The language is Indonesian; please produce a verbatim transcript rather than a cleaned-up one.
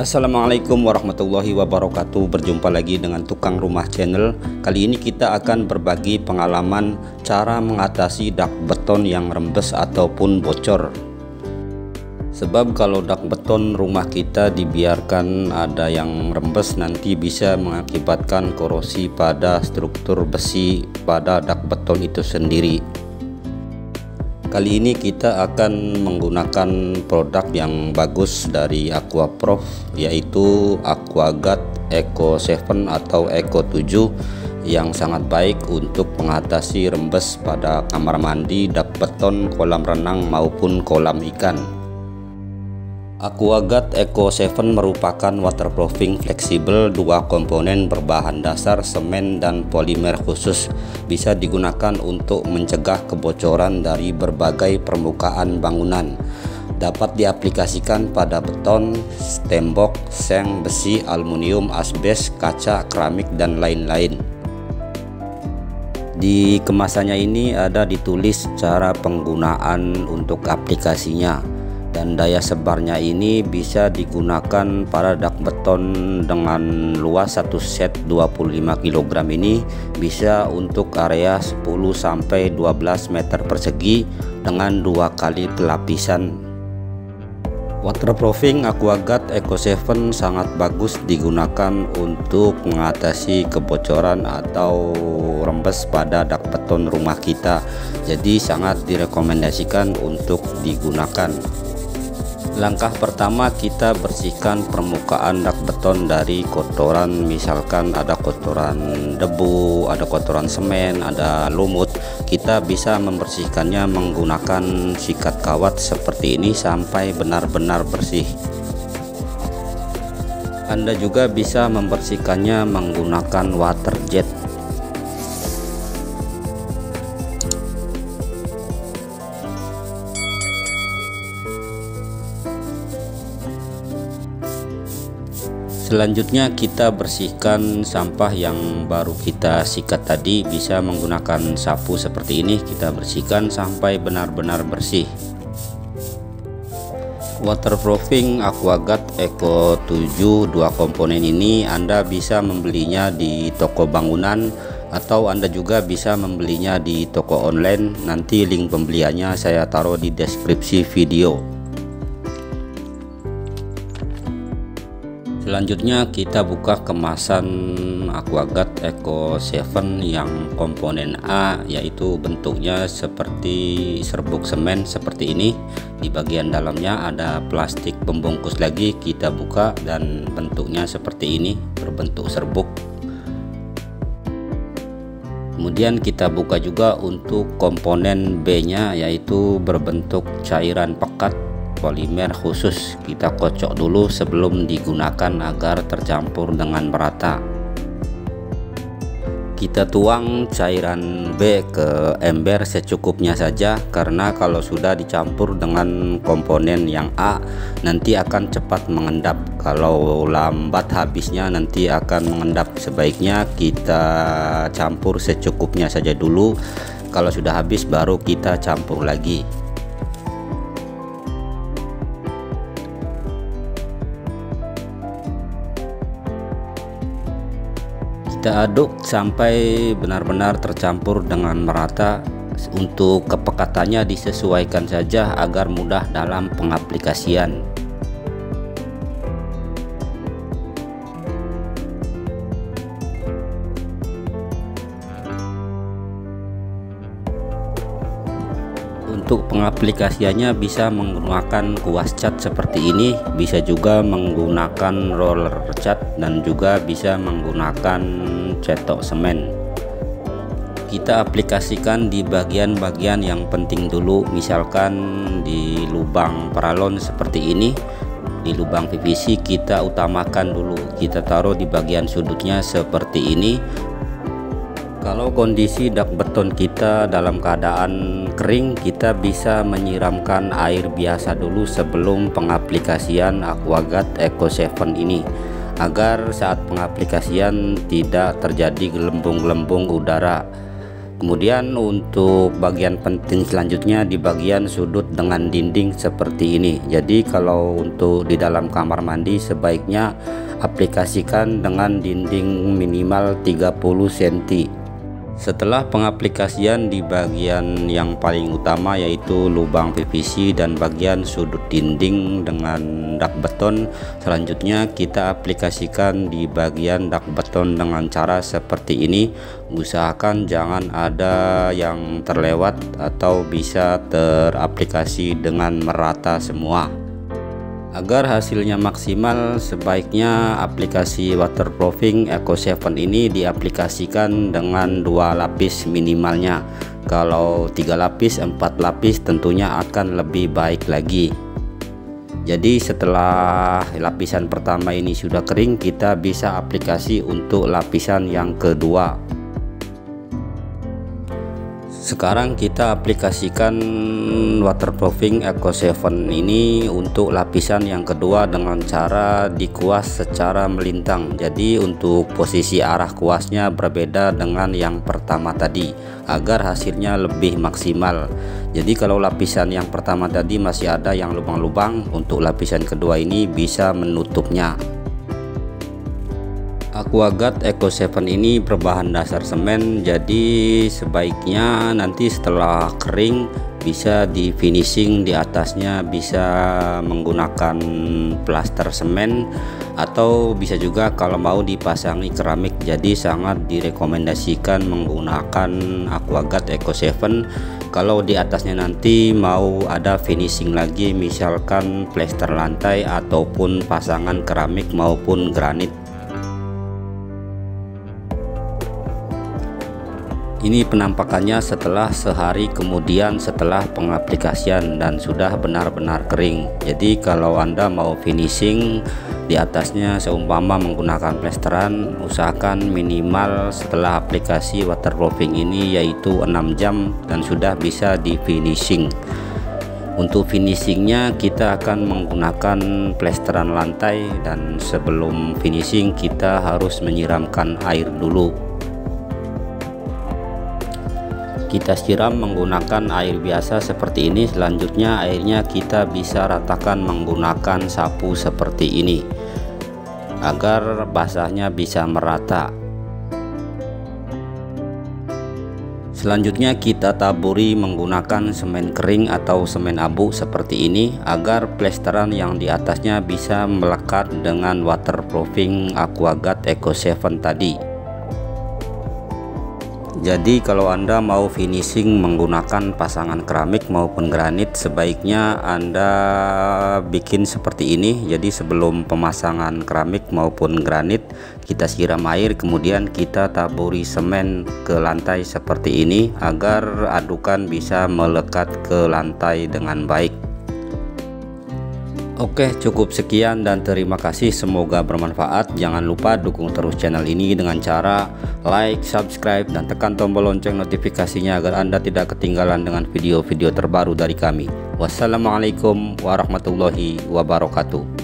Assalamualaikum warahmatullahi wabarakatuh. Berjumpa lagi dengan Tukang Rumah Channel. Kali ini kita akan berbagi pengalaman cara mengatasi dak beton yang rembes ataupun bocor. Sebab kalau dak beton rumah kita dibiarkan ada yang rembes, nanti bisa mengakibatkan korosi pada struktur besi pada dak beton itu sendiri. Kali ini kita akan menggunakan produk yang bagus dari Aquaprof, yaitu Aquaguard Eco tujuh atau Eco tujuh yang sangat baik untuk mengatasi rembes pada kamar mandi, dak beton, kolam renang maupun kolam ikan. Aquaguard Eco tujuh merupakan waterproofing fleksibel dua komponen berbahan dasar semen dan polimer khusus, bisa digunakan untuk mencegah kebocoran dari berbagai permukaan bangunan. Dapat diaplikasikan pada beton, tembok, seng, besi, aluminium, asbes, kaca, keramik, dan lain-lain. Di kemasannya ini ada ditulis cara penggunaan untuk aplikasinya. Dan daya sebarnya ini bisa digunakan pada dak beton dengan luas satu set dua puluh lima kilogram ini bisa untuk area sepuluh sampai dua belas meter persegi dengan dua kali pelapisan. Waterproofing Aquaguard Eco tujuh sangat bagus digunakan untuk mengatasi kebocoran atau rembes pada dak beton rumah kita. Jadi sangat direkomendasikan untuk digunakan. Langkah pertama, kita bersihkan permukaan dak beton dari kotoran. Misalkan ada kotoran debu, ada kotoran semen, ada lumut. Kita bisa membersihkannya menggunakan sikat kawat seperti ini sampai benar-benar bersih. Anda juga bisa membersihkannya menggunakan water jet. Selanjutnya kita bersihkan sampah yang baru kita sikat tadi, bisa menggunakan sapu seperti ini. Kita bersihkan sampai benar-benar bersih. Waterproofing Aquaguard Eco tujuh dua komponen ini Anda bisa membelinya di toko bangunan atau Anda juga bisa membelinya di toko online. Nanti link pembeliannya saya taruh di deskripsi video. Selanjutnya kita buka kemasan Aquaguard Eco tujuh yang komponen A, yaitu bentuknya seperti serbuk semen seperti ini. Di bagian dalamnya ada plastik pembungkus lagi, kita buka dan bentuknya seperti ini, berbentuk serbuk. Kemudian kita buka juga untuk komponen B-nya, yaitu berbentuk cairan pekat polimer khusus. Kita kocok dulu sebelum digunakan agar tercampur dengan merata. Kita tuang cairan B ke ember secukupnya saja, karena kalau sudah dicampur dengan komponen yang A nanti akan cepat mengendap. Kalau lambat habisnya nanti akan mengendap. Sebaiknya kita campur secukupnya saja dulu, kalau sudah habis baru kita campur lagi. Kita aduk sampai benar-benar tercampur dengan merata. Untuk kepekatannya disesuaikan saja agar mudah dalam pengaplikasian. Untuk pengaplikasiannya bisa menggunakan kuas cat seperti ini, bisa juga menggunakan roller cat, dan juga bisa menggunakan cetok semen. Kita aplikasikan di bagian-bagian yang penting dulu, misalkan di lubang paralon seperti ini. Di lubang P V C kita utamakan dulu, kita taruh di bagian sudutnya seperti ini. Kalau kondisi dak beton kita dalam keadaan kering, kita bisa menyiramkan air biasa dulu sebelum pengaplikasian Aquaguard Eco tujuh ini, agar saat pengaplikasian tidak terjadi gelembung-gelembung udara. Kemudian untuk bagian penting selanjutnya di bagian sudut dengan dinding seperti ini. Jadi kalau untuk di dalam kamar mandi sebaiknya aplikasikan dengan dinding minimal tiga puluh sentimeter. Setelah pengaplikasian di bagian yang paling utama yaitu lubang P V C dan bagian sudut dinding dengan dak beton, selanjutnya kita aplikasikan di bagian dak beton dengan cara seperti ini. Usahakan jangan ada yang terlewat atau bisa teraplikasi dengan merata semua. Agar hasilnya maksimal, sebaiknya aplikasi waterproofing Eco tujuh ini diaplikasikan dengan dua lapis minimalnya. Kalau tiga lapis, empat lapis tentunya akan lebih baik lagi. Jadi setelah lapisan pertama ini sudah kering, kita bisa aplikasi untuk lapisan yang kedua. Sekarang kita aplikasikan waterproofing Eco tujuh ini untuk lapisan yang kedua dengan cara dikuas secara melintang. Jadi untuk posisi arah kuasnya berbeda dengan yang pertama tadi agar hasilnya lebih maksimal. Jadi kalau lapisan yang pertama tadi masih ada yang lubang-lubang, untuk lapisan kedua ini bisa menutupnya. Aquaguard Eco tujuh ini berbahan dasar semen, jadi sebaiknya nanti setelah kering bisa di finishing di atasnya bisa menggunakan plaster semen atau bisa juga kalau mau dipasangi keramik. Jadi sangat direkomendasikan menggunakan Aquaguard Eco tujuh kalau di atasnya nanti mau ada finishing lagi misalkan plaster lantai ataupun pasangan keramik maupun granit. Ini penampakannya setelah sehari kemudian setelah pengaplikasian dan sudah benar-benar kering. Jadi kalau Anda mau finishing di atasnya seumpama menggunakan plesteran, usahakan minimal setelah aplikasi waterproofing ini yaitu enam jam dan sudah bisa di finishing. Untuk finishingnya kita akan menggunakan plesteran lantai dan sebelum finishing kita harus menyiramkan air dulu. Kita siram menggunakan air biasa seperti ini. Selanjutnya airnya kita bisa ratakan menggunakan sapu seperti ini agar basahnya bisa merata. Selanjutnya kita taburi menggunakan semen kering atau semen abu seperti ini agar plesteran yang di atasnya bisa melekat dengan waterproofing Aquaguard Eco tujuh tadi. Jadi kalau Anda mau finishing menggunakan pasangan keramik maupun granit, sebaiknya Anda bikin seperti ini. Jadi sebelum pemasangan keramik maupun granit, kita siram air kemudian kita taburi semen ke lantai seperti ini agar adukan bisa melekat ke lantai dengan baik. Oke, cukup sekian dan terima kasih, semoga bermanfaat. Jangan lupa dukung terus channel ini dengan cara like, subscribe, dan tekan tombol lonceng notifikasinya agar Anda tidak ketinggalan dengan video-video terbaru dari kami. Wassalamualaikum warahmatullahi wabarakatuh.